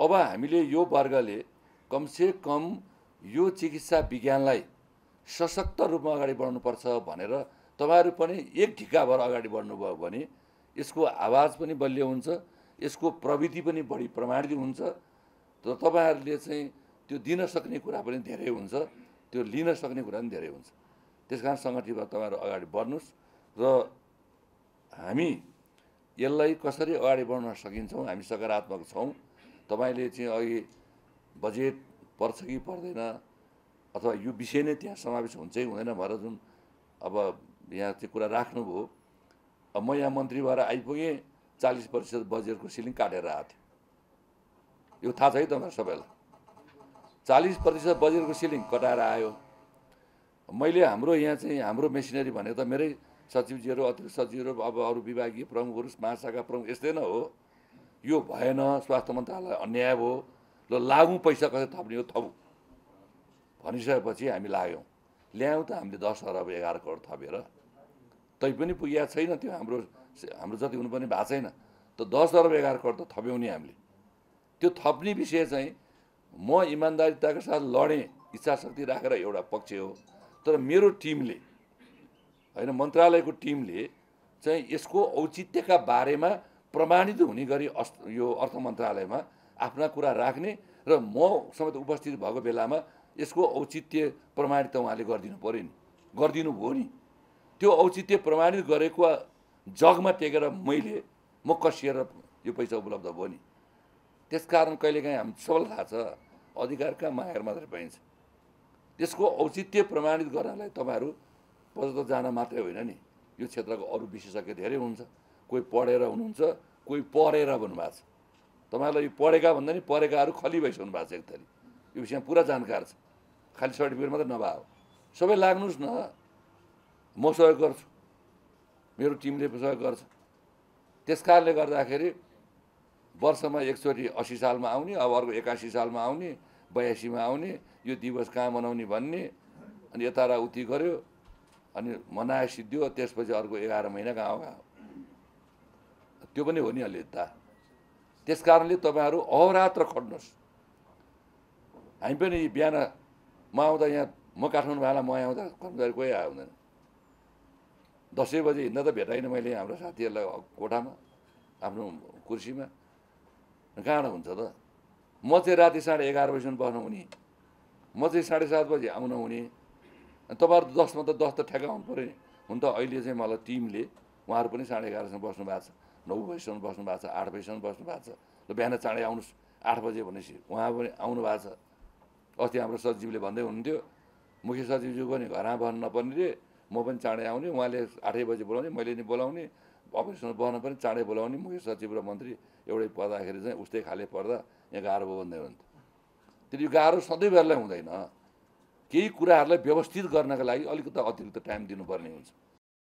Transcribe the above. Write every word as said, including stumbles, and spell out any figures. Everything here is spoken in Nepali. अब हामीले यो वर्गले कमसे कम यो चिकित्सा विज्ञानलाई सशक्त रूपमा अगाडि बढ्नु पर्छ भनेर तपाईहरु पनि एक ढिका भएर अगाडि बढ्नुभयो भने यसको आवाज पनि बलियो हुन्छ, यसको प्रविधि पनि बढी प्रमाणित हुन्छ र तपाईहरुले चाहिँ त्यो दिन सक्ने कुरा पनि धेरै हुन्छ, त्यो लिन सक्ने कुरा पनि धेरै हुन्छ। त्यसकारण संगठनमा तपाईहरु अगाडि बढ्नुस् र हामी यसलाई कसरी अगाडि बढाउन सकिन्छौं, हामी सकारात्मक छौं। तपाईले चाहिँ अघि बजेट पर्छ कि पर्दैन अथवा यो विषय नै त्यहाँ समावेश हुन्छ कि हुँदैन भनेर जुन अब यहाँ त्यो कुरा राख्नुभयो। अब म यहाँ मन्त्री भएर आइपुगेँ, चालीस प्रतिशत बजेटको सिलिङ काटेर आएको थियो। यो थाहा छ है तपाईहरु सबैलाई, चालीस प्रतिशत बजेटको सिलिङ कटाएर आयो। मैले हाम्रो यहाँ चाहिँ हाम्रो मेसिनरी भनेको त मेरै सचिवजीहरू, अतिरिक्त सचिवहरू, अब अरू विभागीय प्रमुखहरू, महाशाखा प्रमुख यस्तै न हो। यो भएन, स्वास्थ्य मन्त्रालय अन्याय भयो। ल लागौँ, पैसा कसरी थप्ने हो थपौँ भनिसकेपछि हामी लाग्यौँ। ल्यायौँ त हामीले दस अरब एघार करोड थपेर, तै पनि पुगेको छैन। त्यो हाम्रो हाम्रो जति हुनुपर्ने भएको छैन। त दस अरब एघार करोड त थप्यौँ नि हामीले। त्यो थप्ने विषय चाहिँ म इमान्दारिताको साथ लडेँ, इच्छा शक्ति राखेर एउटा पक्ष हो। तर मेरो टिमले हैन, मन्त्रालयको टिमले चाहिँ यसको औचित्यका बारेमा प्रमाणित हुने गरी यो अर्थ मन्त्रालयमा आफ्ना कुरा राख्ने र म समेत उपस्थित भएको बेलामा यसको औचित्य प्रमाणित त उहाँले गरिदिनु पर्यो नि, गरिदिनु भयो नि। त्यो औचित्य प्रमाणित गरेको जगमा टेकेर मैले म कसिएर यो पैसा उपलब्ध भयो नि। त्यसकारण कहिलेकाहीँ हामी सबैलाई थाहा छ, अधिकारका मागेर मात्रै पाइन्छ। त्यसको औचित्य प्रमाणित गर्नलाई तपाईँहरू पद जान मात्रै होइन नि, यो क्षेत्रको अरू विशेषज्ञ धेरै हुन्छ। कोही पढेर हुनुहुन्छ, कोही परेर भन्नुभएको छ। तपाईँहरूलाई यो पढेका भन्दा नि परेकाहरू खली भइसक्नु भएको छ। एक थरी यो विषयमा पुरा जानकार छ, खाली सर्टिफिकेट मात्रै नभएको। सबै लाग्नुहोस् न, म सहयोग गर्छु, मेरो टिमले सहयोग गर्छ। त्यस कारणले गर्दाखेरि वर्षमा एकचोटि अस्सी सालमा आउने, अब अर्को एकासी सालमा आउने, बयासीमा आउने, यो दिवस कहाँ मनाउने भन्ने, अनि यता र उति गऱ्यो, अनि मनाए सिद्धियो। त्यसपछि अर्को एघार महिना गाउँ गाउँ, त्यो पनि हो नि अलि यता। त्यस कारणले तपाईँहरू अहोरात्र खट्नुहोस्। हामी पनि बिहान म आउँदा, यहाँ म काठमाडौँ भाला म आउँदा कर्मचारी कोही आयो हुँदैन। दसै बजे हिँड्दा त भेटाइनँ मैले हाम्रो साथीहरूलाई कोठामा, आफ्नो कुर्सीमा। कहाँ हुन्छ त? म चाहिँ राति साढे एघार बजीसम्म बस्नु हुने, म चाहिँ साढे सात बजी आउनु हुने। तपाईँहरू दसमा त दस त ठ्याक्क आउनु पऱ्यो नि। हुन त अहिले चाहिँ मलाई टिमले उहाँहरू पनि साढे एघारसम्म बस्नु भएको छ, नौ बजीसम्म बस्नु भएको छ, आठ बजीसम्म बस्नु भएको छ। र बिहान चाँडै आउनुहोस्, आठ बजे भनेपछि उहाँ पनि आउनु भएको छ। अस्ति हाम्रो सचिवले भन्दै हुनुहुन्थ्यो, मुख्य सचिवज्यू पनि घरमा बस्नु नपर्ने रे, म पनि चाँडै आउने। उहाँले आठै बजी बोलाउने, मैले नि बोलाउने, अफिसमा बस्न पनि चाँडै बोलाउने। मुख्य सचिव र मन्त्री एउटै पर्दाखेरि चाहिँ उस्तै खाले पर्दा यहाँ गाह्रो भयो भन्दै हुनुहुन्थ्यो। त्यो गाह्रो सधैँभरिलाई हुँदैन, केही कुराहरूलाई व्यवस्थित गर्नका लागि अलिकति अतिरिक्त टाइम दिनुपर्ने हुन्छ।